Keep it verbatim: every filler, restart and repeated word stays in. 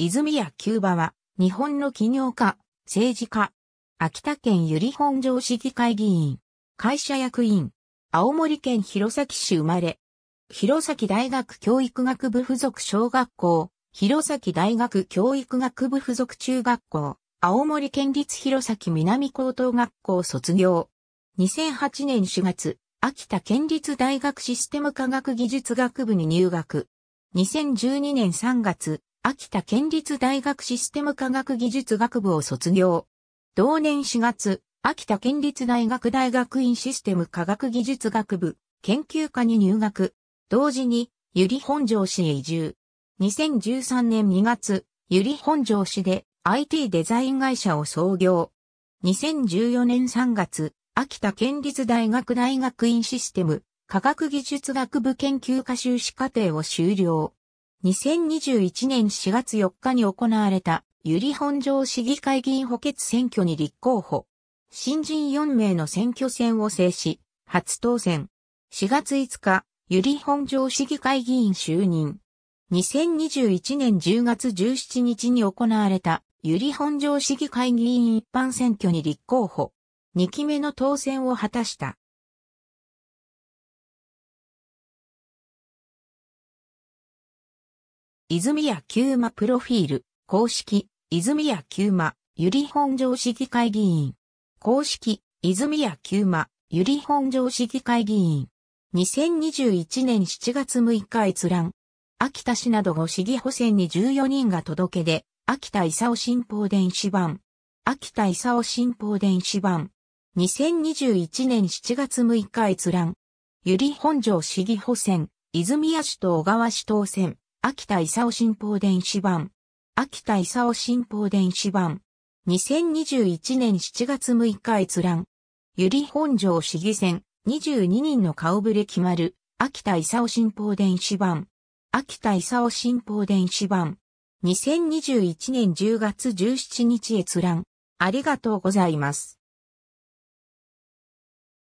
泉谷久馬は、日本の起業家、政治家、秋田県由利本荘市議会議員、会社役員、青森県弘前市生まれ、弘前大学教育学部附属小学校、弘前大学教育学部附属中学校、青森県立弘前南高等学校卒業。にせんはちねんしがつ、秋田県立大学システム科学技術学部に入学。にせんじゅうにねんさんがつ、秋田県立大学システム科学技術学部を卒業。同年しがつ、秋田県立大学大学院システム科学技術学部研究科に入学。同時に、由利本荘市へ移住。にせんじゅうさんねんにがつ、由利本荘市で アイティー デザイン会社を創業。にせんじゅうよねんさんがつ、秋田県立大学大学院システム科学技術学部研究科修士課程を修了。にせんにじゅういちねんしがつよっかに行われた由利本荘市議会議員補欠選挙に立候補。新人よんめいの選挙戦を制し、初当選。しがついつか、由利本荘市議会議員就任。にせんにじゅういちねんじゅうがつじゅうしちにちに行われた由利本荘市議会議員一般選挙に立候補。にきめの当選を果たした。泉谷久馬プロフィール、公式、泉谷久馬、由利本荘市議会議員。公式、泉谷久馬、由利本荘市議会議員。にせんにじゅういちねんしちがつむいか閲覧。秋田市などご市議補選にじゅうよにんが届け出、秋田功新報電子版。秋田功新報電子版。にせんにじゅういちねんしちがつむいか閲覧。由利本荘市議補選、泉谷氏と小川氏当選。秋田功新報電子版。秋田功新報電子版。にせんにじゅういちねんしちがつむいか閲覧。由利本荘市議選、にじゅうににんの顔ぶれ決まる。秋田功新報電子版。秋田功新報電子版。にせんにじゅういちねんじゅうがつじゅうしちにち閲覧。ありがとうございます。